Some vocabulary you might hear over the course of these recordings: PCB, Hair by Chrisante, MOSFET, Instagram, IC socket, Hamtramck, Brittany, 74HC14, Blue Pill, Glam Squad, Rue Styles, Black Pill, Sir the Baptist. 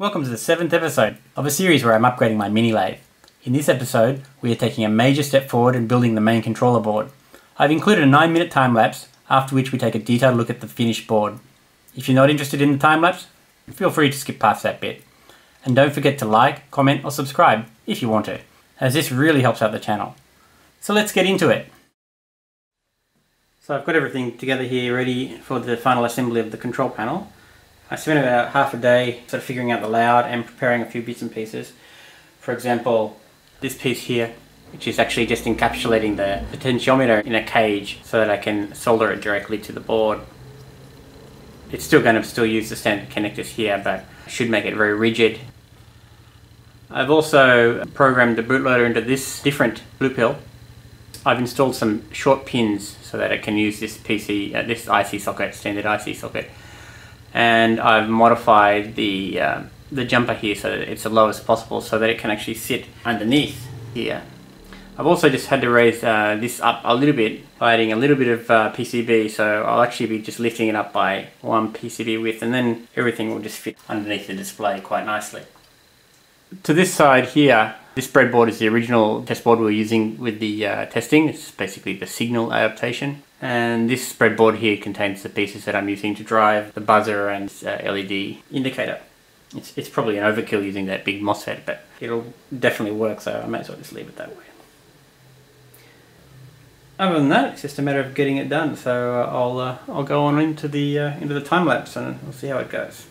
Welcome to the 7th episode of a series where I'm upgrading my mini lathe. In this episode, we are taking a major step forward and building the main controller board. I've included a 9-minute time lapse, after which we take a detailed look at the finished board. If you're not interested in the time lapse, feel free to skip past that bit. And don't forget to like, comment or subscribe if you want to, as this really helps out the channel. So let's get into it. So I've got everything together here ready for the final assembly of the control panel. I spent about half a day sort of figuring out the layout and preparing a few bits and pieces. For example, this piece here, which is actually just encapsulating the potentiometer in a cage so that I can solder it directly to the board. It's still going to use the standard connectors here, but I should make it very rigid. I've also programmed the bootloader into this different Blue Pill. I've installed some short pins so that it can use this IC socket, standard IC socket. And I've modified the jumper here so that it's the lowest possible so that it can actually sit underneath here. I've also just had to raise this up a little bit by adding a little bit of PCB, so I'll actually be just lifting it up by one PCB width, and then everything will just fit underneath the display quite nicely. To this side here, this breadboard is the original test board we were using with the testing. It's basically the signal adaptation. And this breadboard here contains the pieces that I'm using to drive the buzzer and LED indicator. It's probably an overkill using that big MOSFET, but it'll definitely work, so I may as well just leave it that way. Other than that, it's just a matter of getting it done, so I'll go on into the time lapse and we'll see how it goes.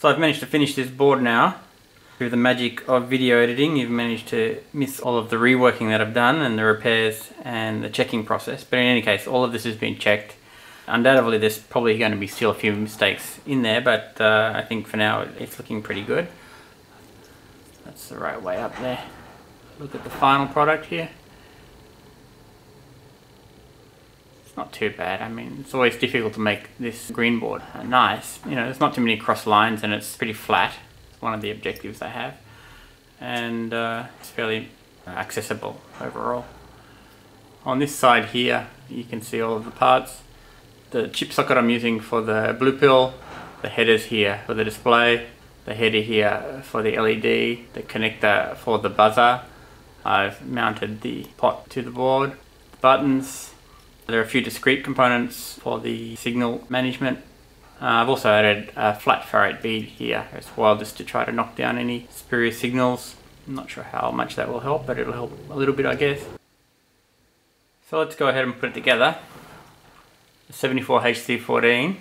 So I've managed to finish this board now. Through the magic of video editing, you've managed to miss all of the reworking that I've done and the repairs and the checking process. But in any case, all of this has been checked. Undoubtedly, there's probably going to be still a few mistakes in there, but I think for now it's looking pretty good. That's the right way up there. Look at the final product here. Not too bad. I mean, it's always difficult to make this green board nice. You know, there's not too many cross lines and it's pretty flat. It's one of the objectives they have. And it's fairly accessible overall. On this side here, you can see all of the parts. The chip socket I'm using for the Blue Pill, the headers here for the display, the header here for the LED, the connector for the buzzer. I've mounted the pot to the board, the buttons. There are a few discrete components for the signal management. I've also added a flat farad bead here as well, just to try to knock down any spurious signals. I'm not sure how much that will help, but it'll help a little bit, I guess. So let's go ahead and put it together. 74HC14.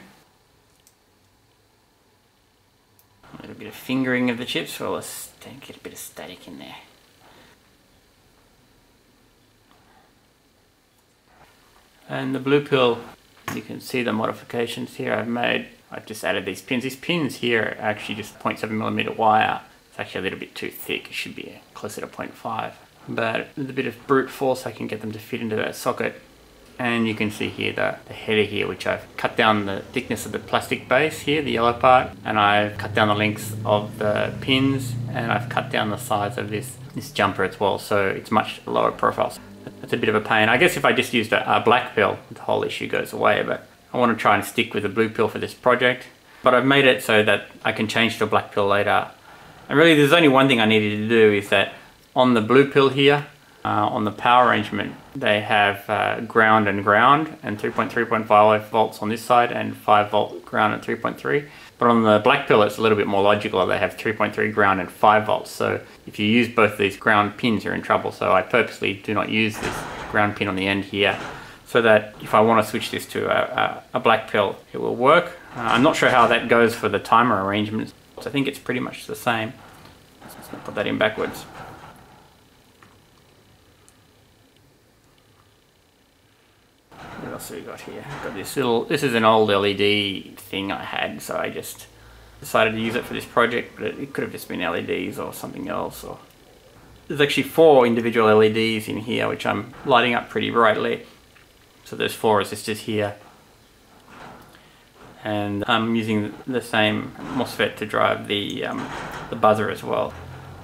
A little bit of fingering of the chips, so let's get a bit of static in there. And the Blue Pill, you can see the modifications here I've made. I've just added these pins. These pins here are actually just 0.7mm wire. It's actually a little bit too thick. It should be closer to 0.5. But with a bit of brute force, I can get them to fit into that socket. And you can see here the header here, which I've cut down the thickness of the plastic base here, the yellow part. And I've cut down the lengths of the pins. And I've cut down the size of this jumper as well, so it's much lower profile. That's a bit of a pain. I guess if I just used a Black Pill, the whole issue goes away, but I want to try and stick with a Blue Pill for this project. But I've made it so that I can change to a Black Pill later. And really there's only one thing I needed to do, is that on the Blue Pill here, on the power arrangement, they have ground and ground, and 3.3.5 volts on this side, and 5 volt ground and 3.3. But on the Black Pill, it's a little bit more logical. They have 3.3 ground and 5 volts. So if you use both of these ground pins, you're in trouble. So I purposely do not use this ground pin on the end here, so that if I want to switch this to a Black Pill, it will work. I'm not sure how that goes for the timer arrangements. I think it's pretty much the same. Let's put that in backwards. else have we got here? I've got this little, this is an old LED thing I had, so I just decided to use it for this project, but it could have just been LEDs or something else. Or there's actually 4 individual LEDs in here, which I'm lighting up pretty brightly. So there's 4 resistors here. And I'm using the same MOSFET to drive the buzzer as well.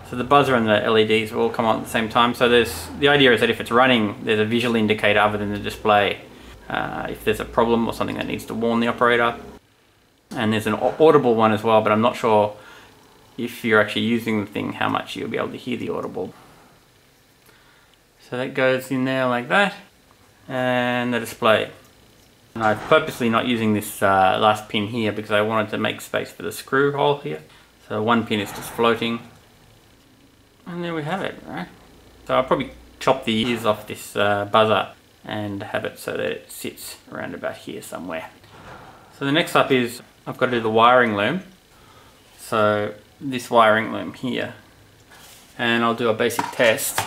So the buzzer and the LEDs will all come on at the same time. So there's, the idea is that if it's running, there's a visual indicator other than the display. If there's a problem or something that needs to warn the operator. And there's an audible one as well, but I'm not sure if you're actually using the thing, how much you'll be able to hear the audible. So that goes in there like that. And the display. And I'm purposely not using this last pin here because I wanted to make space for the screw hole here. So one pin is just floating. And there we have it, right? So I'll probably chop the ears off this buzzer and have it so that it sits around about here somewhere. So the next up is, I've got to do the wiring loom. So this wiring loom here. And I'll do a basic test.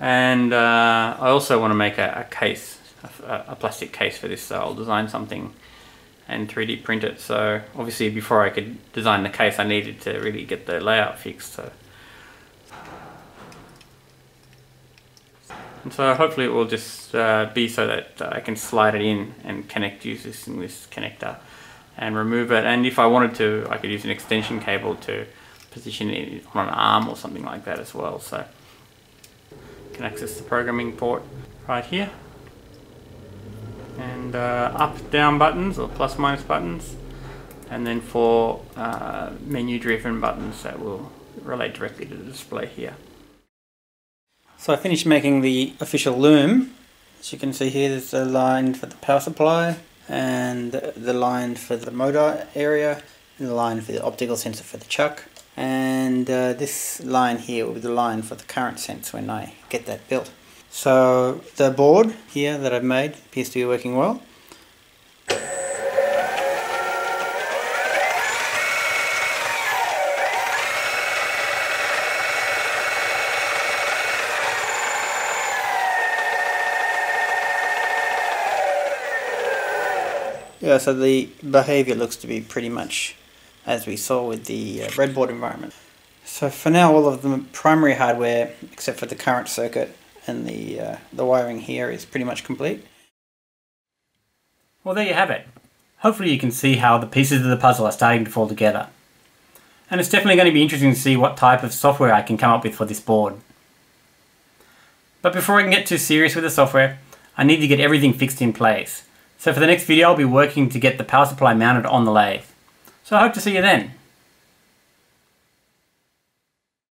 And I also want to make a case, a plastic case for this, so I'll design something and 3D print it. So obviously before I could design the case, I needed to really get the layout fixed. So hopefully it will just be so that I can slide it in and connect using this connector and remove it. And if I wanted to, I could use an extension cable to position it on an arm or something like that as well. So can access the programming port right here, and up down buttons or plus minus buttons, and then for menu driven buttons that will relate directly to the display here. So I finished making the official loom. As you can see here, there's a line for the power supply and the line for the motor area and the line for the optical sensor for the chuck. And this line here will be the line for the current sense when I get that built. So the board here that I've made appears to be working well. Yeah, so the behavior looks to be pretty much as we saw with the breadboard environment. So for now, all of the primary hardware, except for the current circuit and the wiring here, is pretty much complete. Well, there you have it. Hopefully you can see how the pieces of the puzzle are starting to fall together. And it's definitely going to be interesting to see what type of software I can come up with for this board. But before I can get too serious with the software, I need to get everything fixed in place. So for the next video, I'll be working to get the power supply mounted on the lathe. So I hope to see you then.